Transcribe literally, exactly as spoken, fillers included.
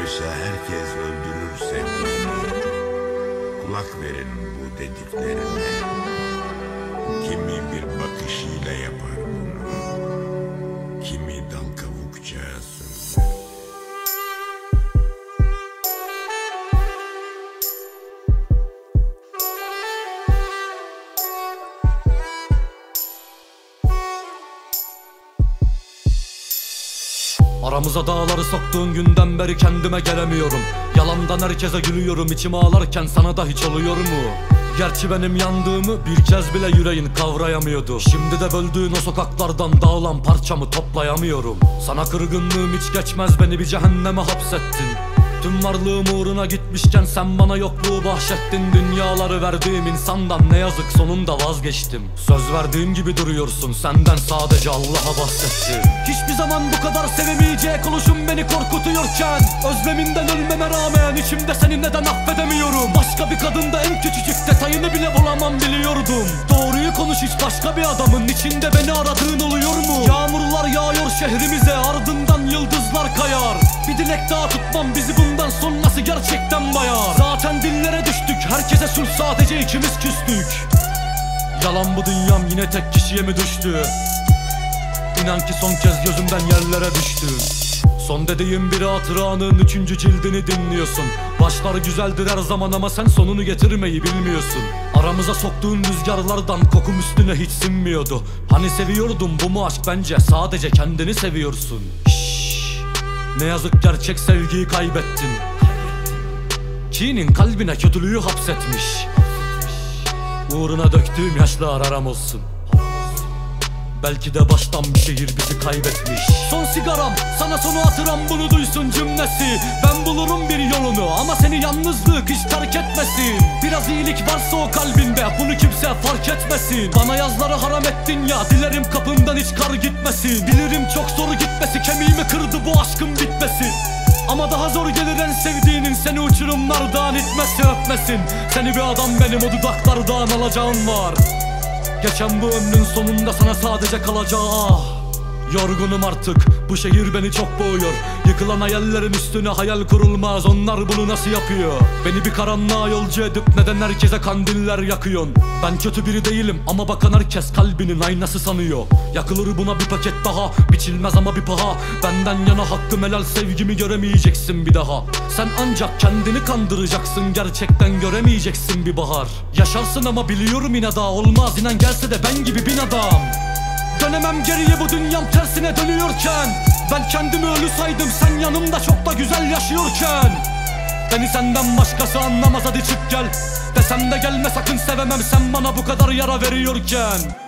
Oysa herkes öldürür sevdiğini. Kulak verin bu dediklerine. Kimi bir bakışıyla yapar bunu, kimi dal kavukça sürdür. Aramıza dağları soktuğun günden beri kendime gelemiyorum. Yalandan herkese gülüyorum, içim ağlarken sana da hiç oluyor mu? Gerçi benim yandığımı bir kez bile yüreğin kavrayamıyordu. Şimdi de böldüğün o sokaklardan dağılan parçamı toplayamıyorum. Sana kırgınlığım hiç geçmez, beni bir cehenneme hapsettin. Tüm varlığım uğruna gitmişken sen bana yokluğu bahşettin. Dünyaları verdiğim insandan ne yazık sonunda vazgeçtim. Söz verdiğim gibi duruyorsun, senden sadece Allah'a bahsettim. Hiçbir zaman bu kadar sevemeyecek oluşum beni korkutuyorken, özleminden ölmeme rağmen içimde seni neden affedemiyorum? Başka bir kadında en küçücük detayını bile bulamam, biliyordum. Doğruyu konuş, hiç başka bir adamın içinde beni aradığın oluyor mu? Yağmurlar yağıyor şehrimize, ardından yıldızlar kayar. Bir dilek daha tutmam bizi bundan sonrası gerçekten bayar. Zaten dillere düştük, herkese sul, sadece ikimiz küstük. Yalan bu dünyam, yine tek kişiye mi düştü? İnan ki son kez gözümden yerlere düştü. Son dediğim bir hatıranın üçüncü cildini dinliyorsun. Başları güzeldir her zaman ama sen sonunu getirmeyi bilmiyorsun. Aramıza soktuğun rüzgarlardan kokum üstüne hiç sinmiyordu. Hani seviyordum, bu mu aşk? Bence sadece kendini seviyorsun. Ne yazık gerçek sevgiyi kaybettin. Kinin kalbine kötülüğü hapsetmiş. Uğruna döktüğüm yaşlar aram olsun. Belki de baştan bir şehir bizi kaybetmiş. Son sigaram, sana sonu hatıram, bunu duysun cümlesi. Ben bulurum bir yolunu ama seni yalnızlık hiç terk etmesin. Biraz iyilik varsa o kalbinde bunu kimse fark etmesin. Bana yazları haram ettin ya, dilerim kapından hiç kar gitmesin. Bilirim çok zor gitmesi, kemiğimi kırdı bu aşkın bitmesi. Ama daha zor gelir en sevdiğinin seni uçurumlardan itmesi, öpmesin. Seni bir adam benim o dudaklardan alacağım var. Geçen bu ömrün sonunda sana sadece kalacağı ah. Yorgunum artık, bu şehir beni çok boğuyor. Yıkılan hayallerin üstüne hayal kurulmaz, onlar bunu nasıl yapıyor? Beni bir karanlığa yolcu edip neden herkese kandiller yakıyorsun? Ben kötü biri değilim ama bakan herkes kalbinin aynası sanıyor. Yakılır buna bir paket daha, biçilmez ama bir paha. Benden yana hakkım helal, sevgimi göremeyeceksin bir daha. Sen ancak kendini kandıracaksın, gerçekten göremeyeceksin bir bahar. Yaşarsın ama biliyorum inada, olmaz inan gelse de ben gibi bin adam. Dönemem geriye, bu dünyam tersine dönüyorken. Ben kendimi ölü saydım, sen yanımda çok da güzel yaşıyorken. Beni senden başkası anlamaz, hadi çık gel. Desem de gelme sakın, sevemem sen bana bu kadar yara veriyorken.